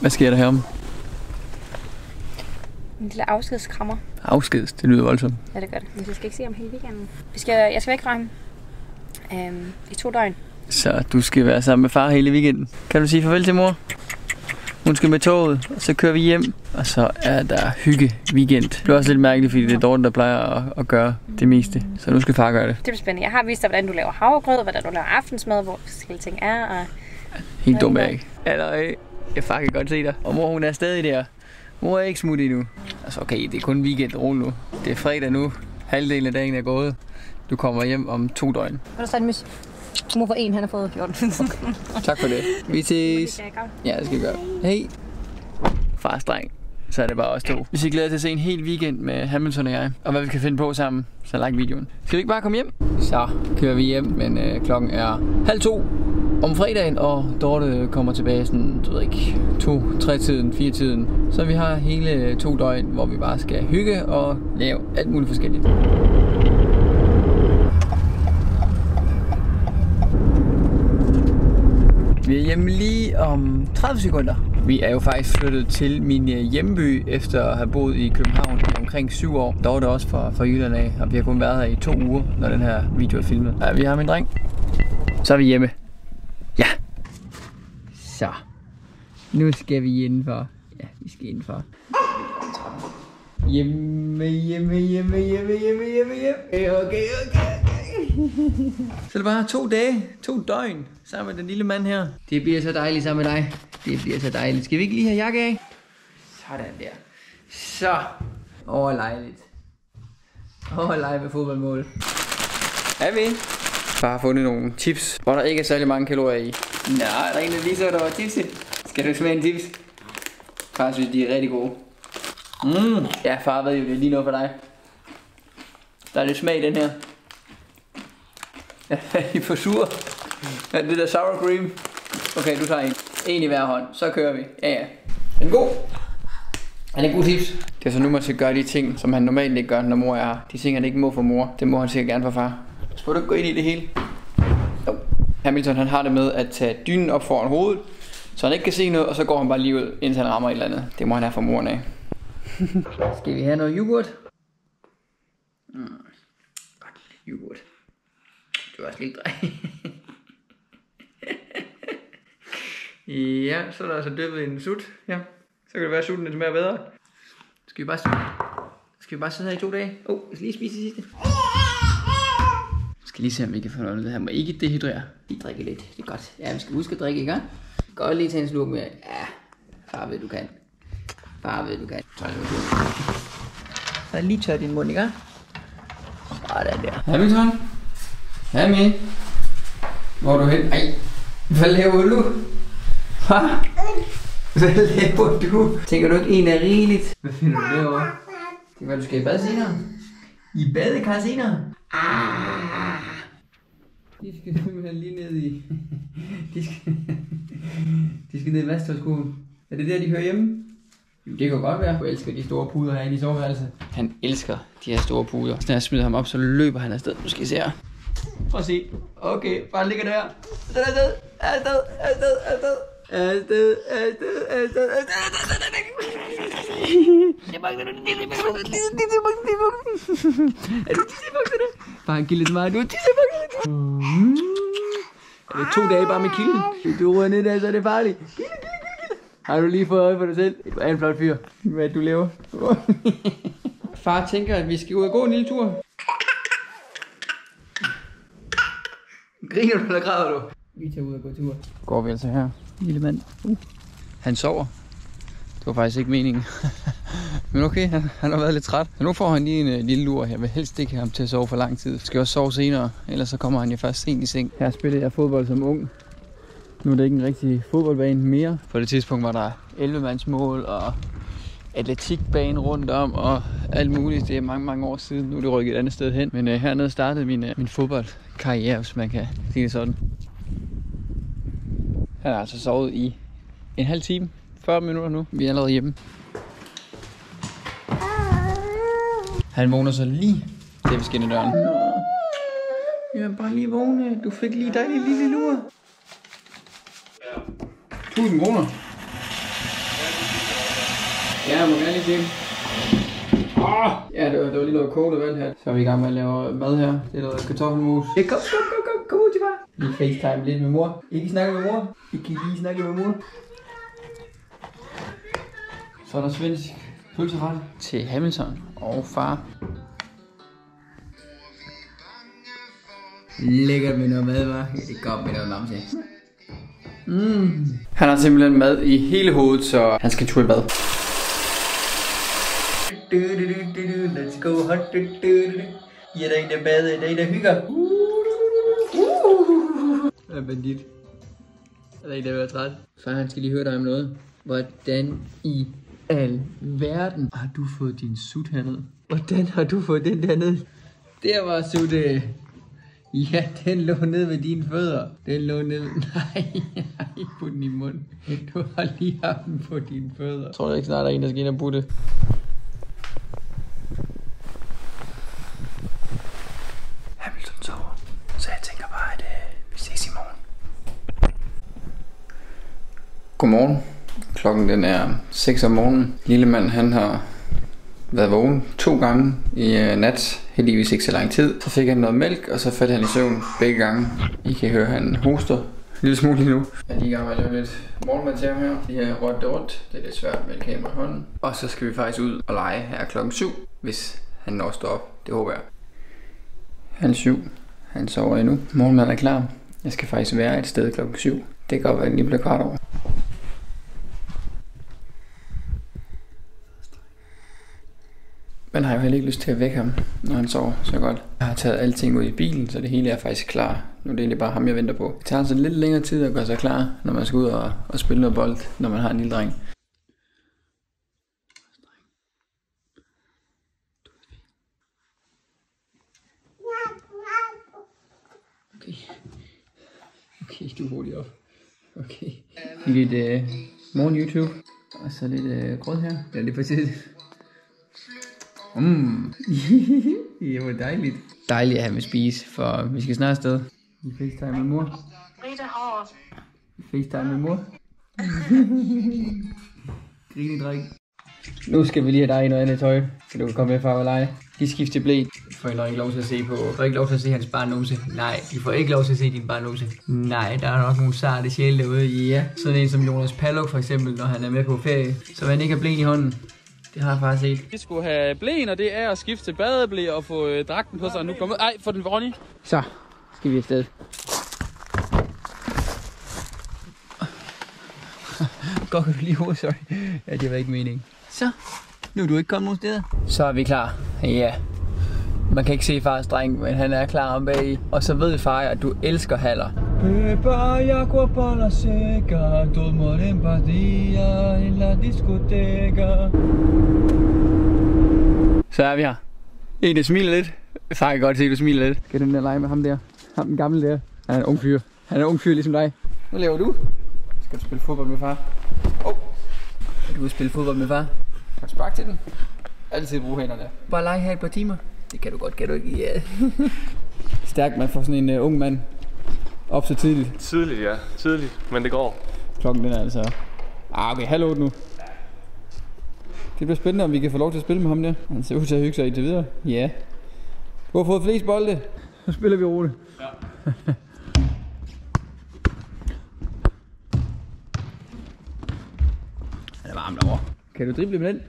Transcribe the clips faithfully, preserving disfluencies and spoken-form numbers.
Hvad sker der herom? En lille afskedskrammer. Afskeds? Det lyder voldsomt. Ja, det gør det. Men vi skal ikke se ham hele weekenden. Vi skal, jeg skal væk fra ham øhm, i to døgn. Så du skal være sammen med far hele weekenden. Kan du sige farvel til mor? Hun skal med toget, og så kører vi hjem. Og så er der hygge-weekend. Det er også lidt mærkeligt, fordi det er Dorte, der plejer at, at gøre det meste. Så nu skal far gøre det. Det bliver spændende. Jeg har vist dig, hvordan du laver havregrød, hvordan du laver aftensmad, hvor forskellige ting er. Og... Helt dumt er jeg ikke. Allerede. Jeg far kan godt se dig. Og mor, hun er stadig der. Mor er ikke smut endnu. Altså okay, det er kun weekend, rolig nu. Det er fredag nu. Halvdelen af dagen er gået. Du kommer hjem om to døgn. Hvad er der en mys? Mor for en, han har fået fjorten. Okay. Tak for det. Vi ses. Ja, det skal vi gøre. Hej. Fars dreng. Så er det bare os to. Hvis I glæder jer til at se en hel weekend med Hamilton og jeg, og hvad vi kan finde på sammen, så like videoen. Skal vi ikke bare komme hjem? Så kører vi hjem, men øh, klokken er halv to om fredagen, og Dorte kommer tilbage sådan, du ved ikke, to, tre tiden, fire tiden. Så vi har hele to døgn, hvor vi bare skal hygge og lave alt muligt forskelligt. Vi er hjemme lige om tredive sekunder. Vi er jo faktisk flyttet til min hjemby efter at have boet i København i omkring syv år. Der var det også fra, fra Jylland af, og vi har kun været her i to uger, når den her video er filmet. Ja, vi har min dreng. Så er vi hjemme. Ja. Så. Nu skal vi indenfor. Ja, vi skal indenfor. Hjemme, hjemme, hjemme, hjemme, hjemme, hjemme, hjemme. Okay, okay, okay. Så det var to dage, to døgn sammen med den lille mand her. Det bliver så dejligt sammen med dig. Det bliver så dejligt. Skal vi ikke lige have jakke af? Sådan der. Så. Overlejligt. Overlej med fodboldmål. Er vi? Far har fundet nogle chips, hvor der ikke er særlig mange kalorier i. Nej, der er en, der lige så, der var chips i. Skal du smage en chips? Far synes, de er rigtig gode. Mm. Ja, far ved jo, det er lige noget for dig. Der er lidt smag i den her. Jeg er lige for sur. Ja, det der sour cream. Okay, du tager en. En i hver hånd, så kører vi. Ja, ja. Den er god. Han er en god tips. Det er så nu, man skal gøre de ting, som han normalt ikke gør, når mor er her. De ting, han ikke må for mor, det må han sikkert gerne for far. Så må du ikke gå ind i det hele. No. Hamilton, han har det med at tage dynen op foran hovedet, så han ikke kan se noget, og så går han bare lige ud, indtil han rammer et eller andet. Det må han have fra moren af. Skal vi have noget yoghurt? Mm. Godt lidt yoghurt. Det var også lidt drej. Ja, så er der altså dyppet i en sut. Ja, så kan det være, at sutten smager bedre. Skal vi bare, skal vi bare sidde her i to dage? Åh, oh, jeg skal lige spise det sidste. Jeg skal lige se, om vi kan få noget. Det her må ikke dehydrere. Lige drikke lidt, det er godt. Ja, vi skal huske at drikke, ikke? Godt lige tage en slurk mere. Ja, far ved, du kan. Far ved, du kan. Så lige tør din mund, ikke? Sådan der. Hamilton? Hammy? Hvor er du hen? Ej, hvad laver du? Hva? Hvad laver du? Tænker du ikke, en er rigeligt? Hvad finder du derovre? Det kan være, du skal i bad senere. I badekar senere? Ah. De skal simpelthen lige ned i... De skal, de skal ned i vasketøjskurven. Er det der, de hører hjemme? Jo, det kan godt være. Jeg elsker de store puder herinde i soveværelset. Han elsker de her store puder. Så når jeg smider ham op, så løber han afsted. Nu skal I se her. Prøv at se. Okay, far ligger der. Afsted, afsted, afsted, afsted, afsted, afsted, afsted, afsted, afsted. Jeg magter nu tissebukserne. Er du tissebukserne? Bare en kilde til mig. Du er tissebukserne. Er det to dage bare med kilden? Hvis du rører ned af, så er det farligt. Kilde, kilde, kilde. Har du lige fået øje for dig selv? Du er en flot fyr. Hvad du laver. Far tænker, at vi skal ud og gå en lille tur. Griner du, eller græder du? Vi tager ud og går tur. Går vi altså her. Lille mand. Uh. Han sover. Det var faktisk ikke meningen. Men okay, han, han har været lidt træt. Så nu får han lige en uh, lille lur. Jeg vil helst ikke have ham til at sove for lang tid. Skal også sove senere, ellers så kommer han jo først sent i seng. Her spillede jeg fodbold som ung. Nu er det ikke en rigtig fodboldbane mere. På det tidspunkt var der elleve mands mål og atletikbane rundt om og alt muligt. Det er mange, mange år siden. Nu er det rykket et andet sted hen. Men uh, hernede startede min, uh, min fodboldkarriere, hvis man kan sige det sådan. Han har altså sovet i en halv time, fyrre minutter nu. Vi er allerede hjemme. Han vågner så lige til skinnedøren. Ja, bare lige vågne. Du fik lige dejlig lille lur. tusind kroner. Ja, jeg må gerne lige se dem. Oh! Ja, det var, det var lige noget kogende vand her. Så er vi i gang med at lave mad her. Det er noget kartoffelmos. Ja, kom, kom, kom, kom, kom ud til far. Lige facetime lidt med mor. Ikke snakke med mor. Ikke lige snakke med mor. Så er der svensk pølseret til Hamilton og far. Lækkert med noget mad, var. Ja, det er godt med noget mad til. Mm. Han har simpelthen mad i hele hovedet, så han skal tur i bad. Let's go hot. Ja, der er en, der bader, der er en, der hygger. Jeg er bandit. Der er en, der er træt. Far, han skal lige høre dig om noget. Hvordan i al verden har du fået din sut hernede? Hvordan har du fået den dernede? Der var sutte. Ja, den lå ned ved dine fødder. Den lå ned... Nej, nej, put den i munden. Du har lige haft den på dine fødder. Jeg tror ikke snart, der er en, der skal ind og putte. Hamilton sover, så jeg tænker bare, at øh, vi ses i morgen. Godmorgen. Klokken den er seks om morgenen. Lille mand, han har været vågen to gange i øh, nat. Heldigvis ikke så lang tid. Så fik han noget mælk, og så faldt han i søvn begge gange. I kan høre, han hoster en lille smule lige nu. Jeg er lige i gang med at lave lidt morgenmad til ham her. Det her rødt rundt. Det er lidt svært med et kamera i hånden. Og så skal vi faktisk ud og lege her klokken syv, hvis han når at stå op. Det håber jeg. Han er syv. Han sover endnu. Morgenmaden er klar. Jeg skal faktisk være et sted klokken syv. Det kan godt være, at den lige bliver kvart over. Man har jo heller ikke lyst til at vække ham, når han sover så godt. Jeg har taget alting ud i bilen, så det hele er faktisk klar. Nu er det egentlig bare ham, jeg venter på. Det tager altså lidt længere tid at gøre sig klar, når man skal ud og, og spille noget bold, når man har en lille dreng. Okay. Okay, du er hurtigt op. Okay. Lidt uh, morgen YouTube. Og så lidt uh, grød her. Ja, det er præcis. Mm. Det var dejligt. Dejligt at have med spise, for vi skal snart afsted. Vi facetime med mor. Vi facetime med mor. Grine, dreng. Nu skal vi lige have dig i noget andet tøj, så du kan komme med, far, og lege. De skifter blæ. Forældre har ikke lov til at se på. Får ikke lov til at se hans barnose. Nej, de får ikke lov til at se din barnose. Nej, der er nok nogle sarte sjæle derude. Ja, sådan en som Jonas Paluch for eksempel, når han er med på ferie. Så man ikke har blæ i hånden. Det har jeg faktisk set. Vi skulle have blæen, og det er at skifte badeblæ og få øh, dragten på sig. Nu kommer ej, for den, Ronny. Så skal vi afsted. Godt, kan du lige hovedet, sorry. Ja, det var ikke meningen. Så, nu er du ikke kommet nogen steder. Så er vi klar. Ja. Man kan ikke se fars dreng, men han er klar om bag. Og så ved far, at du elsker haller. Så er vi her. En, der smiler lidt. Far kan godt se, at du smiler lidt. Skal den der lege med ham der? Ham den gamle der. Han er en ung fyr. Han er en ung fyr ligesom dig. Hvad laver du? Skal du spille fodbold med far? Åh! Oh. Skal du spille fodbold med far? Kan du sparke til den? Altid bruge hænderne. Bare lege her et par timer. Det kan du godt, kan du ikke? Ja. Yeah. Stærkt, man får sådan en uh, ung mand op så tidligt. Tidligt, ja. Tidligt, men det går. Klokken den er altså... Ah, okay, halv otte nu. Det bliver spændende, om vi kan få lov til at spille med ham der. Han ser ud til at hygge sig indtil videre. Ja. Yeah. Du har fået flest bolde. Så spiller vi roligt. Ja. Det er varmt derovre. Kan du drible med den?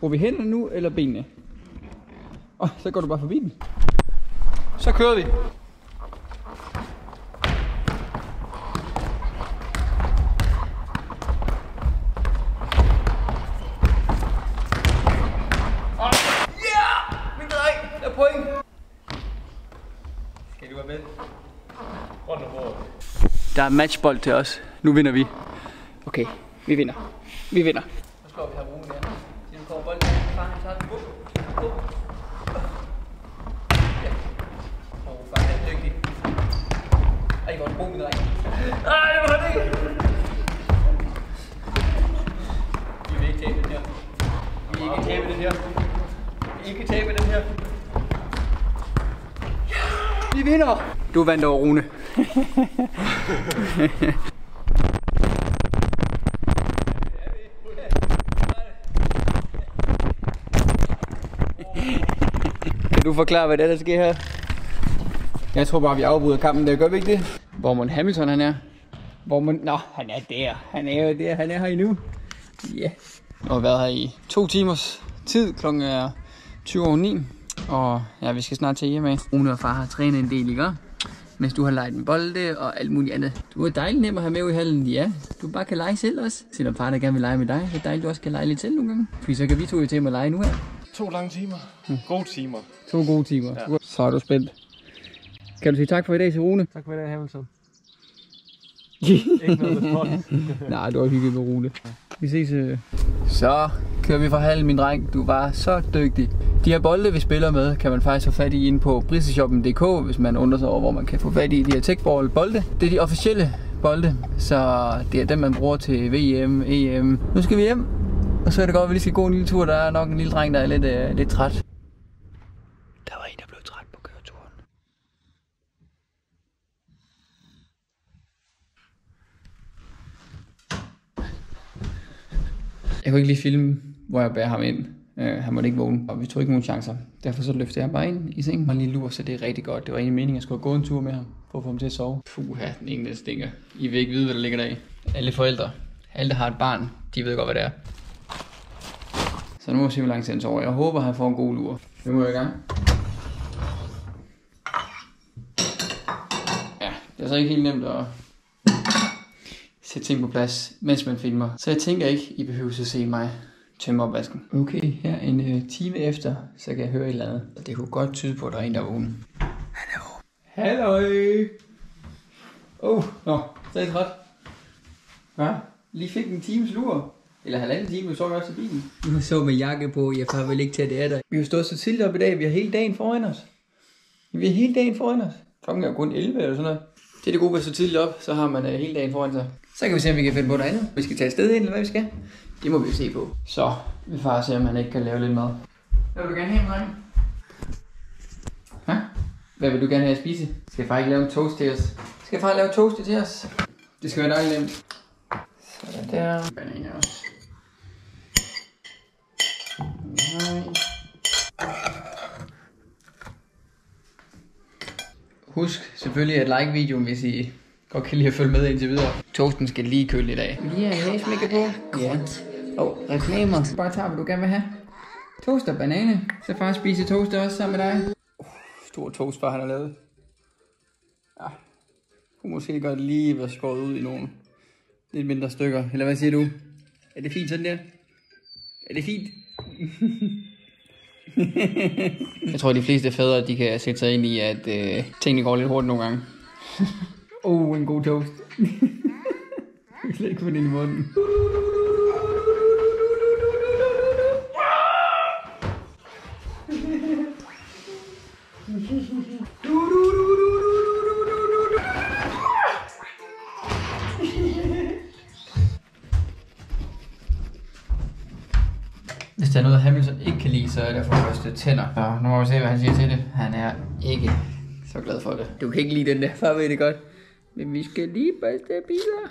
Bruger vi hænderne nu, eller benene? Og så går du bare forbi den. Så kører vi. Der er matchbold til os. Nu vinder vi. Okay, vi vinder. Vi vinder. Nu slår vi her Rune der. Så nu kommer bolden der. Far, han tager den. Wup, wup. Ja. Åh, oh, far, han er dygtig. Ej, hvor er det Rune, dreng. Ej, hvor er det. Vi vil ikke tabe den her. Vi vil ikke tabe den her. Vi vil ikke tabe den her. Vi vinder. Du vandt over Rune. du forklare, hvad det er, der sker her? Jeg tror bare, vi afbryder kampen, der gør vi ikke det? Hvor mon Hamilton han er? Hvor mon... Nå, han er der. Han er jo der. Han er her endnu. Ja. Yeah. Jeg har været her i to timers tid. Klokken er tyve over ni. Og ja, vi skal snart til hjemme af. Rune og far har trænet en del, ikke? Mens du har leget en bolde og alt muligt andet. Du er dejligt nem at have med ud i hallen, ja. Du bare kan lege selv også. Selvom far der gerne vil lege med dig, så er dejligt, du også kan lege lidt selv nogle gange. Fordi så kan vi to jo til at lege nu her. To lange timer. Gode timer. To gode timer. Ja. Så er du spændt. Kan du sige tak for i dag til Rune? Tak for i dag, Hamilton. Ikke noget for. Nej, du har hygget med Rune. Vi ses. Øh... Så kører vi fra hallen, min dreng. Du var så dygtig. De her bolde, vi spiller med, kan man faktisk få fat i inde på briseshoppen punktum d k, hvis man undrer sig over, hvor man kan få fat i de her techball bolde. Det er de officielle bolde, så det er dem, man bruger til V M, E M. Nu skal vi hjem, og så er det godt, at vi lige skal gå en lille tur. Der er nok en lille dreng, der er lidt, øh, lidt træt. Der var en, der blev træt på køreturen. Jeg kunne ikke lige filme, hvor jeg bærer ham ind. Han måtte ikke vågne, og vi tog ikke nogen chancer. Derfor så løftede jeg bare ind i sengen og lige lurer, så det er rigtig godt. Det var egentlig meningen, at jeg skulle gå en tur med ham, for at få ham til at sove. Puh, den ene stinker. I vil ikke vide, hvad der ligger der i. Alle forældre, alle der har et barn, de ved godt, hvad det er. Så nu må vi se, hvor lang tid han sover. Jeg håber, han får en god lur. Nu må jeg i gang. Ja, det er så ikke helt nemt at sætte ting på plads, mens man filmer. Så jeg tænker ikke, I behøver at se mig tømme opvasken. Okay, her en time efter, så kan jeg høre et eller andet. Og det kunne godt tyde på, at der er en, der er vågen. Hallo. Hallo. Åh, oh, nå, stadig træt. Hva? Lige fik en times lur. Eller halvanden time, vi så også i bilen. Vi så med jakke på, jeg får vel ikke til, at det er der. Vi har stået så tidligt op i dag, vi har hele dagen foran os. Vi har hele dagen foran os. Klokken er jo kun elleve eller sådan noget. Det er det gode ved at stå tidligt op, så har man uh, hele dagen foran sig. Så kan vi se, om vi kan finde på noget andet. Vi skal tage afsted ind, eller hvad vi skal. Det må vi jo se på. Så vil far se, om han ikke kan lave lidt mad. Hvad vil du gerne have, dreng? Hæ? Hvad vil du gerne have at spise? Skal far ikke lave en toast til os? Skal far lave toast til os? Det skal være dejligt nemt. Sådan der. Bananer også. Nej. Husk selvfølgelig at like videoen, hvis I godt kan lide at følge med indtil videre. Toasten skal lige køle i dag. Vi har en læsmække på. Ja. Og oh, reklamer. Bare tager, hvad du gerne vil have. Toast og banane. Så far spiser toast også sammen med dig. Uh, stor toast, far han har lavet. Ja. Hun måske godt lige være skåret ud i nogle lidt mindre stykker. Eller hvad siger du? Er det fint sådan der? Er det fint? Jeg tror, de fleste fædre, de kan sætte sig ind i, at øh, tingene går lidt hurtigt nogle gange. Åh, oh, en god toast. Jeg kan ikke få den i munden. Hvis der er noget, Hamilton ikke kan lide, så er det for første tænder. Så nu må vi se, hvad han siger til det. Han er ikke så glad for det. Du kan ikke lide den der, far ved det godt. Men vi skal lige børste af biler.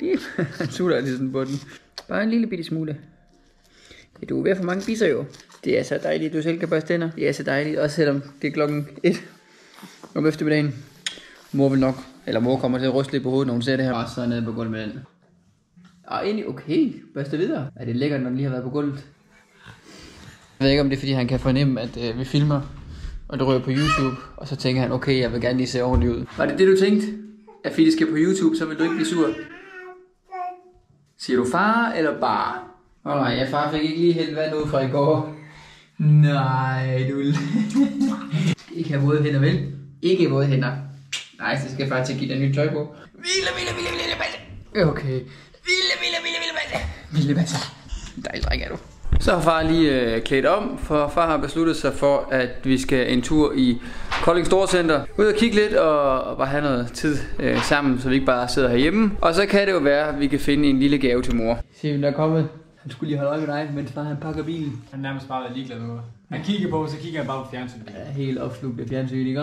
Det sutter altid sådan på den. Bare en lille bitte smule. Du er ved for mange biser jo. Det er så dejligt, du selv kan børste tænder. Det er så dejligt, også selvom det er klokken et om eftermiddagen. Mor vil nok, eller mor kommer til at ryste lidt på hovedet, når hun ser det her. Og så er nede på gulvet med den. Og egentlig okay, børste videre. Er det lækkert, når den lige har været på gulvet? Jeg ved ikke, om det er, fordi han kan fornemme, at øh, vi filmer. Og det rører på YouTube, og så tænker han, okay, jeg vil gerne lige se ordentligt ud. Var det det, du tænkte? At fordi det skal på YouTube, så vil du ikke blive sur? Siger du far eller bare? Åh oh, nej, jeg far fik ikke lige helt vand ud fra i går. Nej, du... Ikke have våde hænder, vel? Ikke våde hænder. Nej, så skal jeg faktisk give dig nyt tøj på. Vilde, vilde, vilde, vilde, basse! Okay. Vilde, vilde, vilde, vilde, basse! Vilde, basse. Dejlig dreng er du. Så har far lige øh, klædt om, for far har besluttet sig for, at vi skal en tur i Kolding Storcenter. Ud og kigge lidt og, og bare have noget tid øh, sammen, så vi ikke bare sidder herhjemme. Og så kan det jo være, at vi kan finde en lille gave til mor. Se, hvem der er kommet. Han skulle lige holde øje med dig, mens far han pakker bilen. Han er nærmest bare ligeglad med mig. Han kigger på, så kigger han bare på fjernsynet. Ja, helt opslugt af fjernsynet, ikke?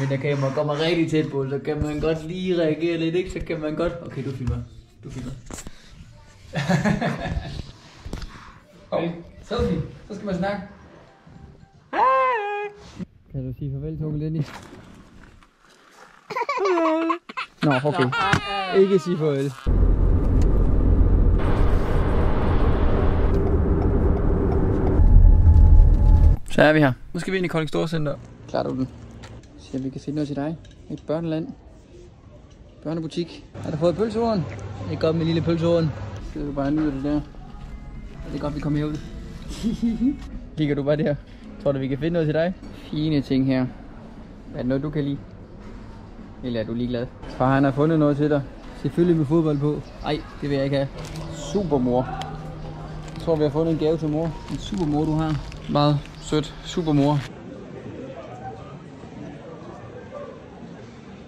Men der kan man komme rigtig tæt på, så kan man godt lige reagere lidt, ikke? Så kan man godt... Okay, du filmer. Du filmer. Okay. Selfie, så skal man snakke. at sige farvel til onkel Lenny. Nå, okay. Ikke sige farvel. Så er vi her. Nu skal vi ind i Kolding Storcenter. Klar du den? Så vi kan finde noget til dig. Et børneland. Børnebutik. Har du fået pølseåren? Det er godt med lille pølseåren. Så sidder du bare og nyder det der. Og det er godt, vi kommer herud. Kigger du bare der? Tror du, vi kan finde noget til dig? Fine ting her. Er det noget, du kan lide? Eller er du ligeglad? Far, han har fundet noget til dig. Selvfølgelig med fodbold på. Ej, det vil jeg ikke have. Supermor. Jeg tror, vi har fundet en gave til mor. En supermor, du har. Meget sødt. Supermor.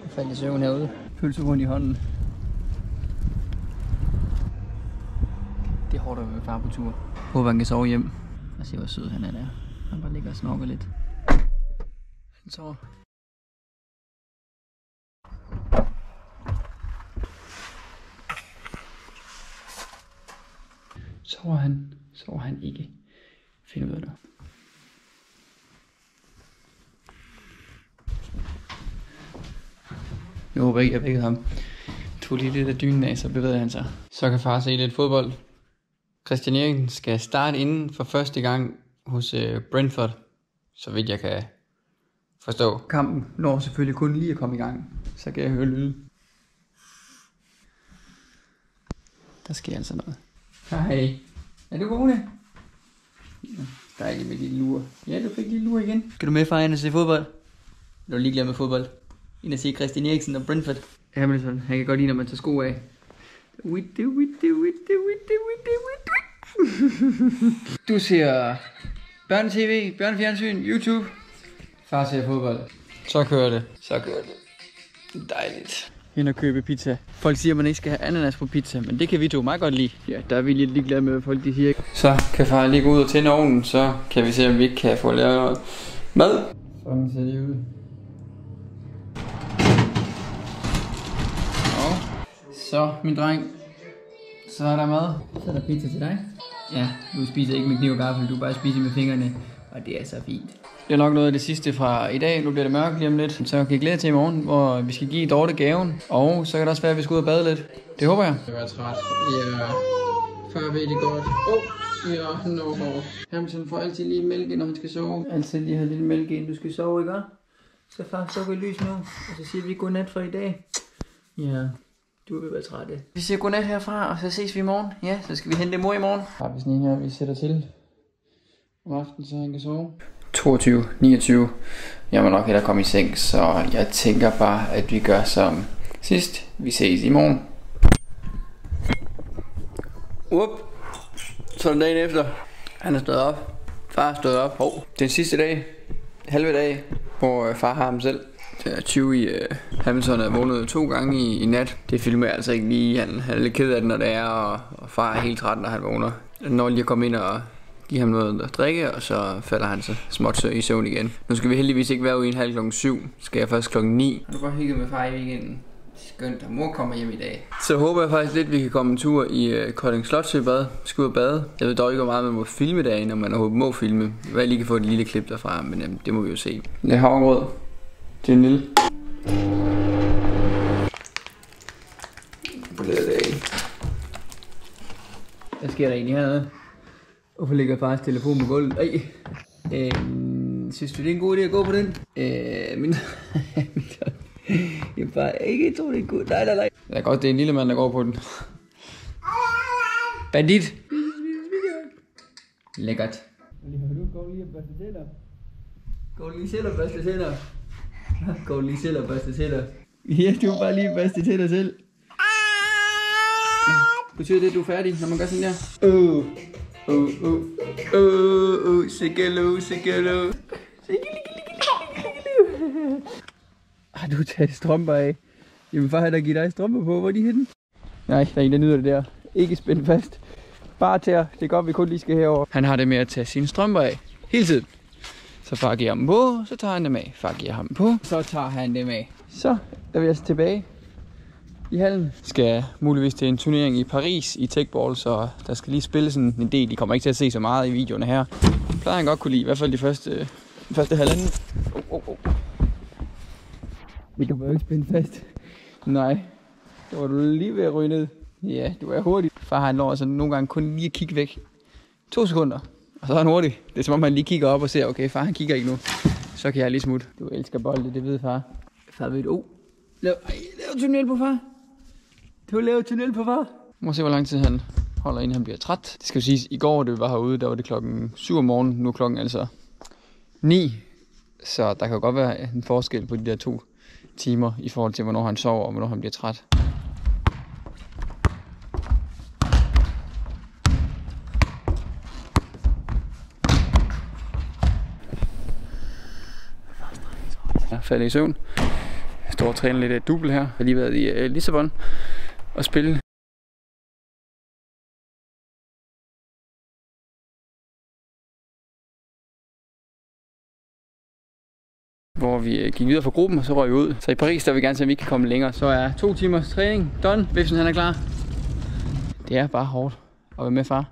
Jeg faldt i søvn herude. Pølsehund i hånden. Det hårdt at være med far på tur. Håber, han kan sove hjem. Og se, hvor sød han er der. Han bare ligger og snorker lidt. Han sover. Sover han? Sover han ikke? Find ud af det. Jeg håber ikke, jeg vækkede ham. Jeg tog lige lidt af dynen af, så bevæger han sig. Så kan far se lidt fodbold. Christian Eriksen skal starte inden for første gang hos Brentford, så vidt jeg kan forstå. Kampen når selvfølgelig kun lige at komme i gang, så kan jeg høre lyde. Der sker altså noget. Hej, er du vågne? Ja, dejligt med lille lure. Ja, du fik lille lure igen. Skal du med, far, ind og se fodbold? Du er ligeglad med fodbold. Ind og se Christian Eriksen og Brentford. Hamilton, han kan godt lide, når man tager sko af. Du ser børne-tv, børnefjernsyn, YouTube. Far ser fodbold. Så kører det. Så kører det. Det er dejligt. Hen og købe pizza. Folk siger, at man ikke skal have ananas på pizza, men det kan vi to meget godt lide. Ja, der er vi lidt ligeglade med, hvad folk de siger. Så kan far lige gå ud og tænde ovnen, så kan vi se, om vi ikke kan få lavet noget mad. Sådan ser det ud. Så, min dreng, så er der mad. Så er der pizza til dig. Ja, du spiser ikke med kniv og gaffel, du bare spiser med fingrene, og det er så fint. Det er nok noget af det sidste fra i dag, nu bliver det mørkt lige om lidt. Så kan jeg glæde til i morgen, hvor vi skal give Dorte gaven, og så kan det også være, at vi skal ud og bade lidt. Det håber jeg. Jeg er træt. Ja, far ved det godt. Åh, ja, han overgår. Hamilton får altid lige mælke, når han skal sove. Altid lige have lidt mælke, inden du skal sove, ikke? Så far, så går det lys nu, og så siger vi godnat for i dag. Ja. Du vil være træt af. Vi siger godnat herfra, og så ses vi i morgen. Ja, så skal vi hente mor i morgen. Har vi sådan en her, vi sætter til om aftenen, så han kan sove. toogtyve, niogtyve. Jeg må nok hellere komme i seng, så jeg tænker bare, at vi gør som sidst. Vi ses i morgen. Up. Så den dagen efter. Han er stået op. Far er stået op. Hov. Den sidste dag, halve dag, hvor far har ham selv. Det er tyve i uh, Hamilton er vågnet to gange i, i nat. Det filmer jeg altså ikke lige. Han, han er lidt ked af det, når det er, og, og far er helt træt, når han vågner. Jeg når lige at komme ind og give ham noget at drikke, og så falder han så småt i søvn igen. Nu skal vi heldigvis ikke være ude i en halv klokken syv. Skal jeg først klokken ni. Har du bare hygget med far i weekenden? Skønt, at mor kommer hjem i dag. Så håber jeg faktisk lidt, at vi kan komme en tur i uh, Kolding Slottsø bad. Skal ud og bade. Jeg ved dog ikke, hvor meget man må filme derinde, når man overhovedet må filme. Hvad lige kan få et lille klip derfra, men um, det må vi jo se. Det er havregrød. Det er en lille. Hvad sker der egentlig hernede? Hvorfor ligger fars telefon på gulvet? Ej. Øh, synes du, det er en god idé at gå på den? Øh, min... Jeg bare ikke tror, det er god. Nej, nej, nej. Det er godt, det er en lille mand, der går på den. Bandit! Lækkert. Gå lige og børste tænder. Gå lige selv og børste tænder. Gå lige selv og børste tænder. Ja, du er bare lige børste tænder selv. Ja. Betyder det, at du er færdig, når man gør sådan der? Åh, åh, åh, åh, åh, sikkerlo, sikkerlo. Har du taget strømper af? Jamen far, har der givet dig strømper på. Hvor er de henne? Nej, der er en, der nyder det der. Ikke spændt fast. Bare tæer. Det er godt, vi kun lige skal herover. Han har det med at tage sine strømper af. Hele tiden. Så far giver ham på, så tager han dem af. Far giver ham på, så tager han dem af. Så er vi altså tilbage i hallen. Skal muligvis til en turnering i Paris i techball, så der skal lige spilles en del. De kommer ikke til at se så meget i videoerne her. Plejer han godt kunne lide, i hvert fald de første, første halvanden. oh, oh. Vi kan bare ikke spænde fast. Nej, der var du lige ved at ryge ned. Ja, du er hurtig. Far har en lov, så nogle gange kun lige at kigge væk. To sekunder, og så er han hurtig. Det er som om, man lige kigger op og ser, okay, far han kigger ikke nu. Så kan jeg lige smutte. Du elsker bolde, det ved far. Far ved, oh, lav, lav tunnel på far. Du laver tunnel på far. Må se, hvor lang tid han holder, inden han bliver træt. Det skal jo siges, i går, da vi var herude, der var det klokken syv om morgenen. Nu er klokken altså ni. Så der kan jo godt være en forskel på de der to timer, i forhold til, hvornår han sover og hvornår han bliver træt. Jeg faldt i søvn. Jeg står og træner lidt af et double her. Jeg har lige været i Lissabon og spille. Hvor vi gik videre fra gruppen, og så røg vi ud. Så i Paris, der vil vi gerne se, om vi kan komme længere. Så er to timers træning done. Vipsen, han er klar. Det er bare hårdt at være med, far.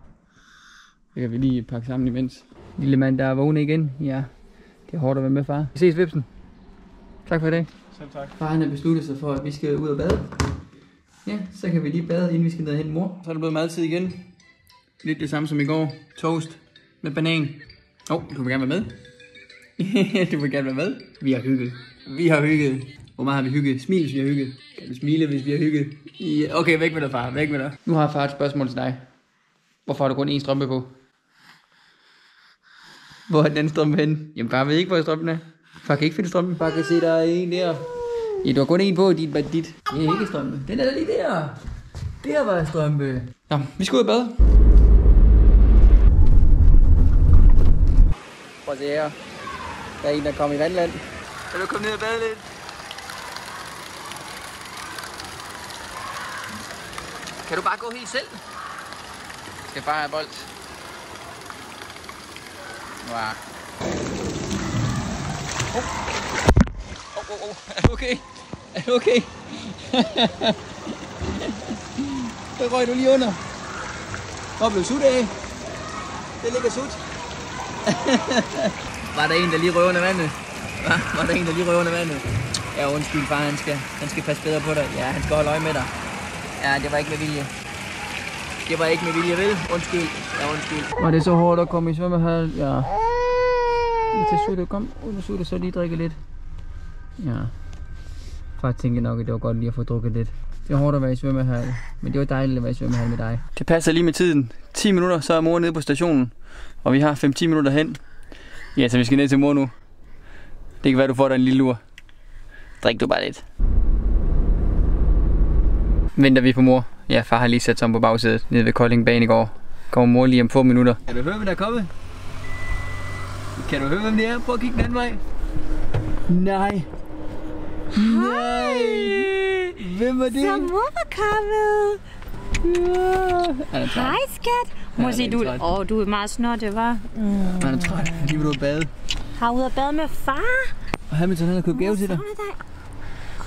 Det kan vi lige pakke sammen imens. Lille mand, der er vågne igen. Ja, det er hårdt at være med, far. Vi ses, Vipsen. Tak for i dag. Selv tak. Far, han har besluttet sig for, at vi skal ud og bade. Ja, så kan vi lige bade, inden vi skal ned og hente mor. Så er det blevet madtid igen. Lidt det samme som i går. Toast med banan. Åh, oh, du vil gerne være med. Du vil gerne være med. Vi har hygget. Vi har hygget. Hvor meget har vi hygget? Smil, hvis vi har hygget. Kan du smile, hvis vi har hygget? Ja, okay, væk med dig, far. Væk med dig. Nu har far et spørgsmål til dig. Hvorfor har du kun én strømpe på? Hvor er den anden strømpe henne? Jamen, far ved ikke, hvor strømpen er. Far kan ikke finde strømpen. Far kan se, der er en der. Ja, du har kun én på, din bandit. Det er ikke strømpe. Den er der lige der. Der var strømpe. Nå, vi skal ud og bade. Prøv at se her. Der er en, der kom i vandland. Kan du komme ned og bade lidt? Kan du bare gå helt selv? Jeg skal bare have bold. Wow. Åh, oh. oh, oh, oh. Er du okay? Er du okay? Der røg du lige under. Hvor blev sut af? Det ligger sut. Var der en, der lige røg under vandet? Var der en, der lige røg under vandet? Ja, undskyld far, han skal, han skal passe bedre på dig. Ja, han skal holde øje med dig. Ja, det var ikke med vilje. Det var ikke med vilje, vel? Undskyld. Ja, undskyld. Var det så hårdt at komme i svømmehallen? Ja. Lige til Sutte. Kom ud og Sutte, så lige drikke lidt. Ja. Far tænkte nok, at det var godt lige at få drukket lidt. Det var hårdt at være i svømmehallen, men det var dejligt at være i svømmehallen med dig. Det passer lige med tiden. ti minutter, så er mor nede på stationen. Og vi har fem til ti minutter hen. Ja, så vi skal ned til mor nu. Det kan være, du får dig en lille lur. Drik du bare lidt. Venter vi på mor? Ja, far har lige sat sig om på bagsædet nede ved Kolding Bane i går. Kommer mor lige om få minutter. Kan du høre, hvem der er kommet? Kan du høre, hvem det er? Prøv at kigge den anden vej. Nej. Nej. Hvem er det? Så mor var kommet. Ja. Hej skat. Må sige, du, åh, du er meget snorte, hva'? Mm. Han er træt. Han lige vil ud og bade. Har ude og bade med far? Og Hamilton, han har købt gave til dig.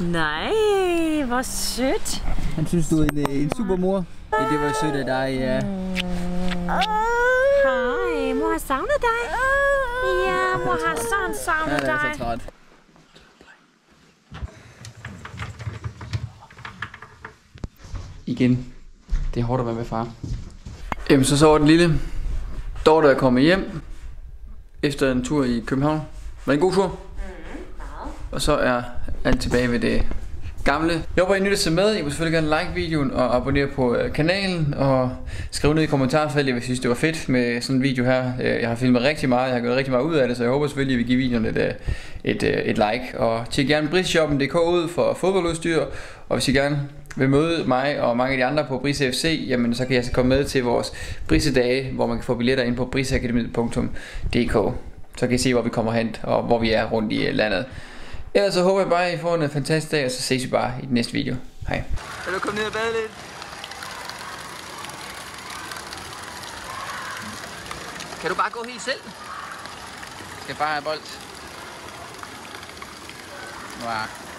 Nej, hvor sødt. Han synes, du er en, en supermor. Ja, det var sødt af dig, ja. Hej, mor har savnet dig. Ja, mor har sådan savnet dig. Han er så træt. Igen. Det er hårdt at være med far. Jamen, så sover den lille. Dorte er kommet hjem efter en tur i København. Var det en god tur? Mm-hmm. Og så er alt tilbage ved det gamle. Jeg håber, I nytter sig med. I må selvfølgelig gerne like videoen og abonnere på kanalen. Og skrive ned i kommentarfeltet, hvis I synes, det var fedt med sådan en video her. Jeg har filmet rigtig meget. Jeg har gjort rigtig meget ud af det, så jeg håber selvfølgelig, I vil give videoen et, et, et like. Og tjek gerne briseshoppen punktum d k ud for fodboldudstyr. Og hvis I gerne vil møde mig og mange af de andre på Brise F C, jamen så kan jeg så komme med til vores Brise-dage, hvor man kan få billetter ind på brise akademiet punktum d k. Så kan I se, hvor vi kommer hen og hvor vi er rundt i landet. Ellers så håber jeg bare, at I får en fantastisk dag, og så ses vi bare i den næste video. Hej. Kan du komme ned og bade lidt? Kan du bare gå helt selv? Jeg skal bare have bold. Wow.